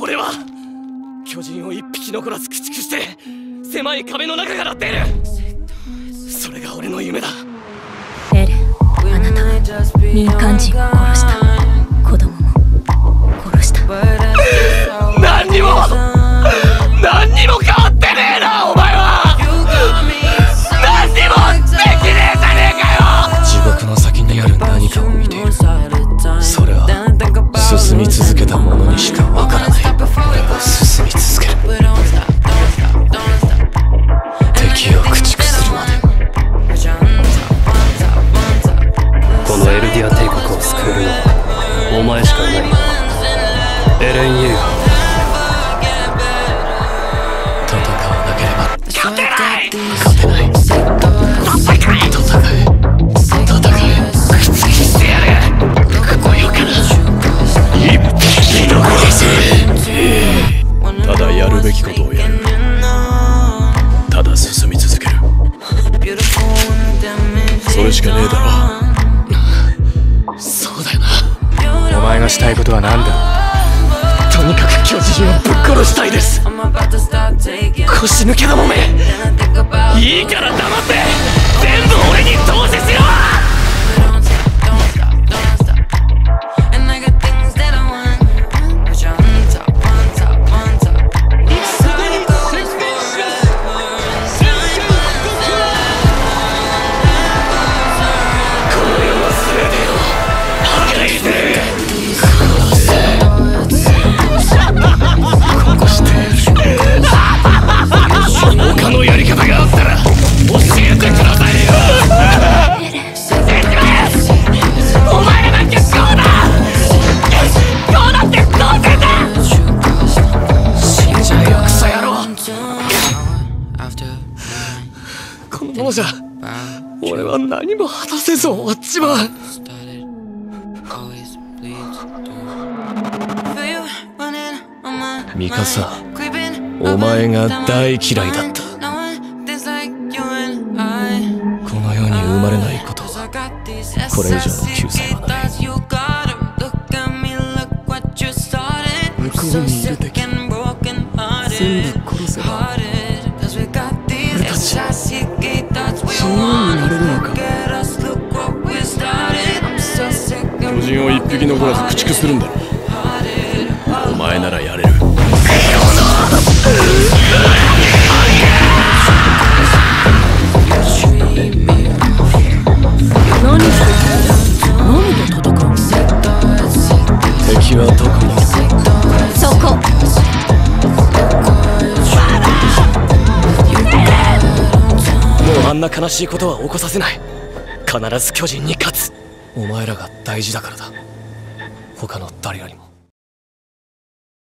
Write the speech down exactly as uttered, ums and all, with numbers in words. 俺は巨人を一匹残らず駆逐して狭い壁の中から出る。それが俺の夢だ。エレン、あなたは民間人を殺した。子供も殺した。何にも何にも変わってねえな。お前は何にもできねえじゃねえかよ。地獄の先にある何かを見ている。それは進み続けたものにしかわからない。進み続ける。敵を駆逐するまで。このエルディア帝国を救えるのはお前しかいない。エレン・イェーガー。戦わなければ勝てない。勝てない。戦え。戦え。戦え。駆逐してやる。ここよから。ただやるべきことをやる。ただ進み続ける。それしかねえだろ。そうだよな。お前がしたいことは何だ。とにかく巨人をぶっ殺したいです。腰抜けどもめ。いいから黙って全部俺に投資しろ。俺は何も果たせず終わっちまう。ミカサ、お前が大嫌いだった。この世に生まれないこと、これ以上の救済はない。向こうにいる敵全部殺せば俺たちそんなになれるのか。巨人を一匹残らず駆逐するんだろ。お前ならやれる。何で何で戦う。敵はどこに。そこ。あんな悲しいことは起こさせない。必ず巨人に勝つ。お前らが大事だからだ。他の誰よりも。